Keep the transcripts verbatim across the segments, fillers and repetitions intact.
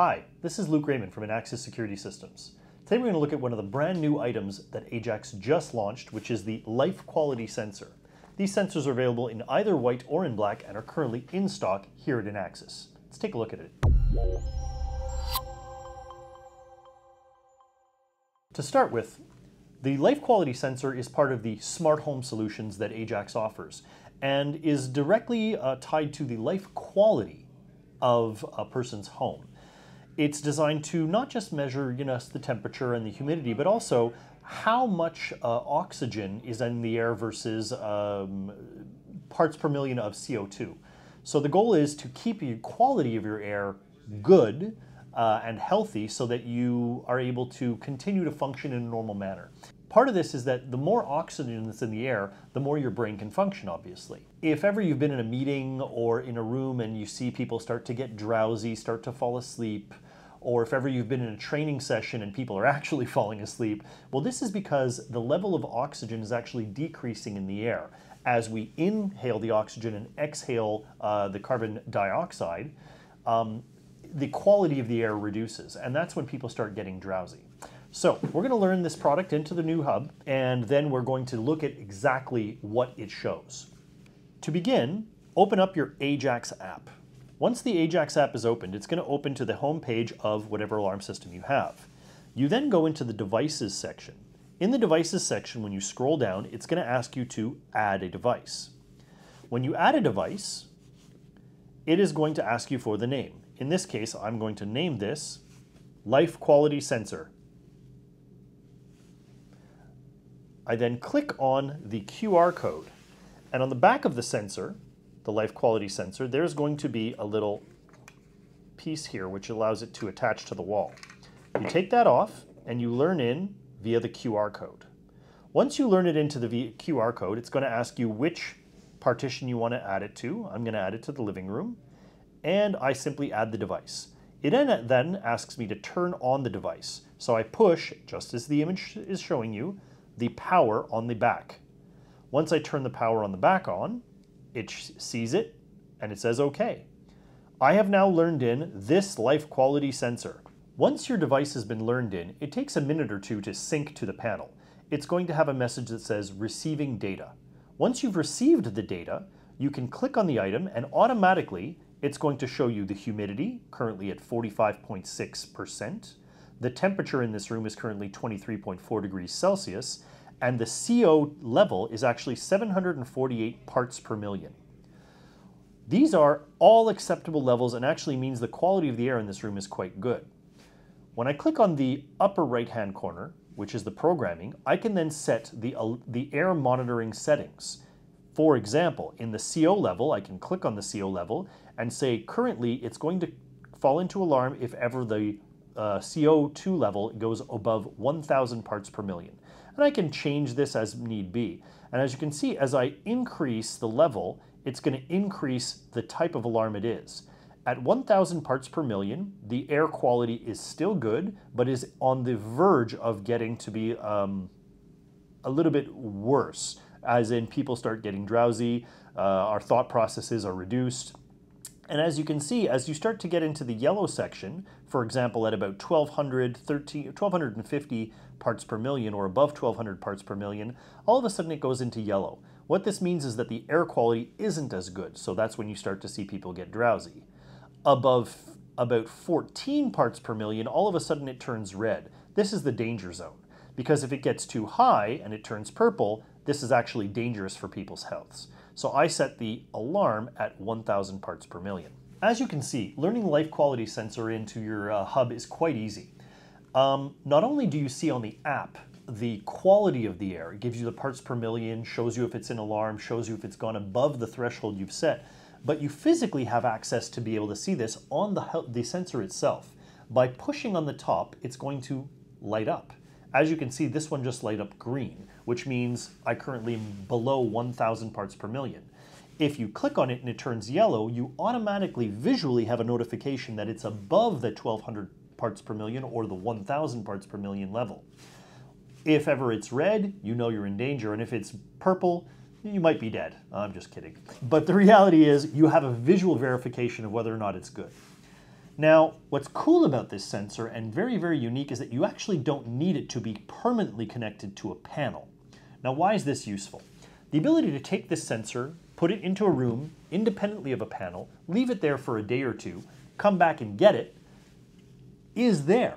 Hi, this is Luke Raymond from Inaxsys Security Systems. Today we're going to look at one of the brand new items that Ajax just launched, which is the Life Quality Sensor. These sensors are available in either white or in black and are currently in stock here at Inaxsys. Let's take a look at it. To start with, the Life Quality Sensor is part of the smart home solutions that Ajax offers and is directly uh, tied to the life quality of a person's home. It's designed to not just measure, you know, the temperature and the humidity, but also how much uh, oxygen is in the air versus um, parts per million of C O two. So the goal is to keep the quality of your air good uh, and healthy so that you are able to continue to function in a normal manner. Part of this is that the more oxygen that's in the air, the more your brain can function, obviously. If ever you've been in a meeting or in a room and you see people start to get drowsy, start to fall asleep, or if ever you've been in a training session and people are actually falling asleep, well, this is because the level of oxygen is actually decreasing in the air. As we inhale the oxygen and exhale uh, the carbon dioxide, um, the quality of the air reduces, and that's when people start getting drowsy. So we're going to learn this product into the new hub, and then we're going to look at exactly what it shows. To begin, open up your Ajax app. Once the Ajax app is opened, it's going to open to the home page of whatever alarm system you have. You then go into the devices section. In the devices section, when you scroll down, it's going to ask you to add a device. When you add a device, it is going to ask you for the name. In this case, I'm going to name this Life Quality Sensor. I then click on the Q R code, and on the back of the sensor, the Life Quality Sensor, there's going to be a little piece here which allows it to attach to the wall. You take that off and you learn in via the Q R code. Once you learn it into the Q R code, it's going to ask you which partition you want to add it to. I'm going to add it to the living room, and I simply add the device. It then asks me to turn on the device. So I push, just as the image is showing you, the power on the back. Once I turn the power on the back on, it sees it and it says okay. I have now learned in this Life Quality Sensor. Once your device has been learned in, it takes a minute or two to sync to the panel. It's going to have a message that says receiving data. Once you've received the data, you can click on the item and automatically it's going to show you the humidity, currently at forty-five point six percent. The temperature in this room is currently twenty-three point four degrees Celsius, and the C O level is actually seven hundred forty-eight parts per million. These are all acceptable levels and actually means the quality of the air in this room is quite good. When I click on the upper right-hand corner, which is the programming, I can then set the, uh, the air monitoring settings. For example, in the C O level, I can click on the C O level and say currently it's going to fall into alarm if ever the Uh, C O two level goes above one thousand parts per million. And I can change this as need be. And as you can see, as I increase the level, it's going to increase the type of alarm it is. At one thousand parts per million, the air quality is still good, but is on the verge of getting to be um, a little bit worse, as in people start getting drowsy, uh, our thought processes are reduced. And as you can see, as you start to get into the yellow section, for example, at about twelve hundred, thirteen, twelve fifty parts per million or above twelve hundred parts per million, all of a sudden it goes into yellow. What this means is that the air quality isn't as good, so that's when you start to see people get drowsy. Above about fourteen parts per million, all of a sudden it turns red. This is the danger zone, because if it gets too high and it turns purple, this is actually dangerous for people's healths. So I set the alarm at one thousand parts per million. As you can see, learning Life Quality Sensor into your uh, hub is quite easy. Um, not only do you see on the app the quality of the air, it gives you the parts per million, shows you if it's in alarm, shows you if it's gone above the threshold you've set, but you physically have access to be able to see this on the, the sensor itself. By pushing on the top, it's going to light up. As you can see, this one just light up green, which means I currently am below one thousand parts per million. If you click on it and it turns yellow, you automatically visually have a notification that it's above the twelve hundred parts per million or the one thousand parts per million level. If ever it's red, you know you're in danger, and if it's purple, you might be dead. I'm just kidding. But the reality is you have a visual verification of whether or not it's good. Now, what's cool about this sensor and very, very unique is that you actually don't need it to be permanently connected to a panel. Now, why is this useful? The ability to take this sensor, put it into a room independently of a panel, leave it there for a day or two, come back and get it, is there.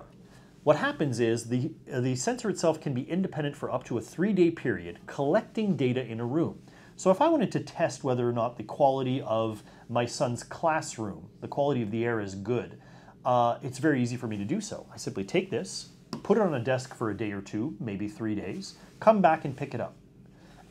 What happens is the, the sensor itself can be independent for up to a three-day period, collecting data in a room. So if I wanted to test whether or not the quality of my son's classroom, the quality of the air is good, uh, it's very easy for me to do so. I simply take this, put it on a desk for a day or two, maybe three days, come back and pick it up.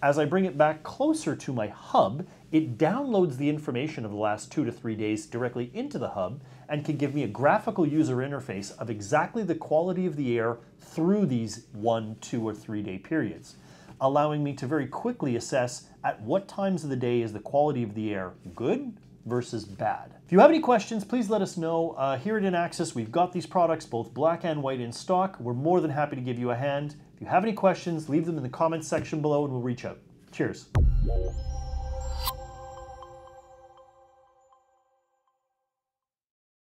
As I bring it back closer to my hub, it downloads the information of the last two to three days directly into the hub and can give me a graphical user interface of exactly the quality of the air through these one, two, or three day periods, allowing me to very quickly assess at what times of the day is the quality of the air good versus bad. If you have any questions, please let us know. Uh, here at Inaxsys, we've got these products, both black and white, in stock. We're more than happy to give you a hand. If you have any questions, leave them in the comments section below and we'll reach out. Cheers.